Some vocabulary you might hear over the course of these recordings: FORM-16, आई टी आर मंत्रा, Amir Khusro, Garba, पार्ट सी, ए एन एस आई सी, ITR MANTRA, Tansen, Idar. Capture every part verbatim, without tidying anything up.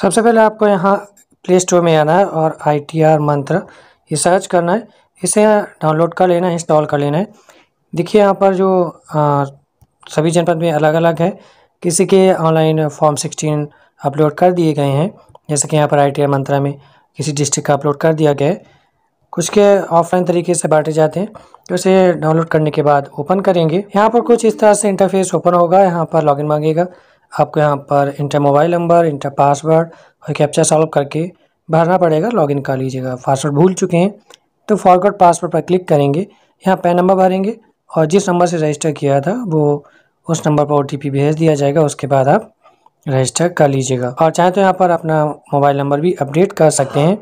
सबसे पहले आपको यहाँ प्ले स्टोर में आना है और आई टी आर मंत्र ये सर्च करना है, इसे डाउनलोड कर लेना है, इंस्टॉल कर लेना है। देखिए यहाँ पर जो आ, सभी जनपद में अलग अलग है, किसी के ऑनलाइन फॉर्म सिक्सटीन अपलोड कर दिए गए हैं, जैसे कि यहाँ पर आई टी आर मंत्रा में किसी डिस्ट्रिक्ट का अपलोड कर दिया गया है, कुछ के ऑफलाइन तरीके से बांटे जाते हैं। तो इसे डाउनलोड करने के बाद ओपन करेंगे, यहाँ पर कुछ इस तरह से इंटरफेस ओपन होगा। यहाँ पर लॉगिन मांगेगा, आपको यहाँ पर enter mobile number, enter password और कैप्चा सॉल्व करके भरना पड़ेगा। लॉगिन कर लीजिएगा, पासवर्ड भूल चुके हैं तो फॉरगॉट पासवर्ड पर क्लिक करेंगे, यहाँ पैन नंबर भरेंगे और जिस नंबर से रजिस्टर किया था वो उस नंबर पर ओ टी पी भेज दिया जाएगा, उसके बाद आप रजिस्टर कर लीजिएगा। और चाहे तो यहाँ पर अपना मोबाइल नंबर भी अपडेट कर सकते हैं।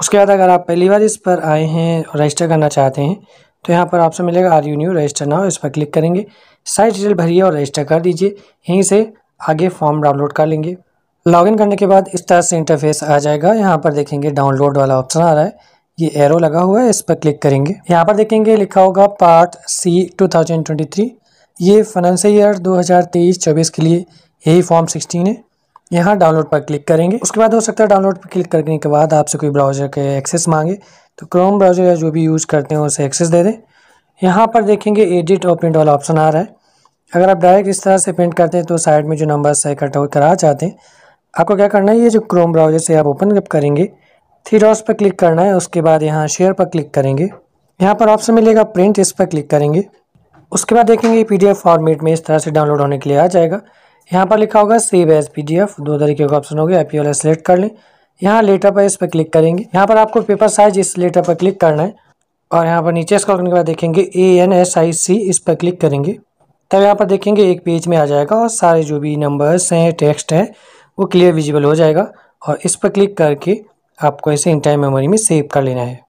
उसके बाद अगर आप पहली बार इस पर आए हैं और रजिस्टर करना चाहते हैं तो यहाँ पर आपसे मिलेगा are you new register now, इस पर क्लिक करेंगे, सारी डिटेल भरिए और रजिस्टर कर दीजिए। यहीं से आगे फॉर्म डाउनलोड कर लेंगे। लॉगिन करने के बाद इस तरह से इंटरफेस आ जाएगा, यहाँ पर देखेंगे डाउनलोड वाला ऑप्शन आ रहा है, ये एरो लगा हुआ है, इस पर क्लिक करेंगे। यहाँ पर देखेंगे लिखा होगा पार्ट सी two thousand twenty three, ये फाइनेंशियल ईयर दो हज़ार तेईस चौबीस के लिए यही फॉर्म सिक्सटीन है। यहाँ डाउनलोड पर क्लिक करेंगे, उसके बाद हो सकता है डाउनलोड पर क्लिक करने के बाद आपसे कोई ब्राउज़र के एक्सेस मांगे तो क्रोम ब्राउज़र या जो भी यूज़ करते हैं उसे एक्सेस दे दें। यहाँ पर देखेंगे एडिट और प्रिंट वाला ऑप्शन आ रहा है, अगर आप डायरेक्ट इस तरह से प्रिंट करते हैं तो साइड में जो नंबर्स है कट आउट करा चाहते हैं, आपको क्या करना है, ये जो क्रोम ब्राउज़र से आप ओपन करेंगे थ्री डॉट्स पर क्लिक करना है, उसके बाद यहाँ शेयर पर क्लिक करेंगे, यहाँ पर ऑप्शन मिलेगा प्रिंट, इस पर क्लिक करेंगे। उसके बाद देखेंगे पी डी एफ फॉर्मेट में इस तरह से डाउनलोड होने के लिए आ जाएगा, यहाँ पर लिखा होगा सेव एज पीडीएफ, दो तरीके का ऑप्शन हो गया, आप ये वाला सेलेक्ट कर लें। यहाँ लेटर पर इस पर क्लिक करेंगे, यहाँ पर आपको पेपर साइज इस लेटर पर क्लिक करना है और यहाँ पर नीचे स्क्रॉल करने के बाद देखेंगे ए एन एस आई सी, इस पर क्लिक करेंगे, तब यहाँ पर देखेंगे एक पेज में आ जाएगा और सारे जो भी नंबर्स हैं, टेक्स्ट हैं वो क्लियर विजिबल हो जाएगा और इस पर क्लिक करके आपको इसे इन टाइम मेमोरी में सेव कर लेना है।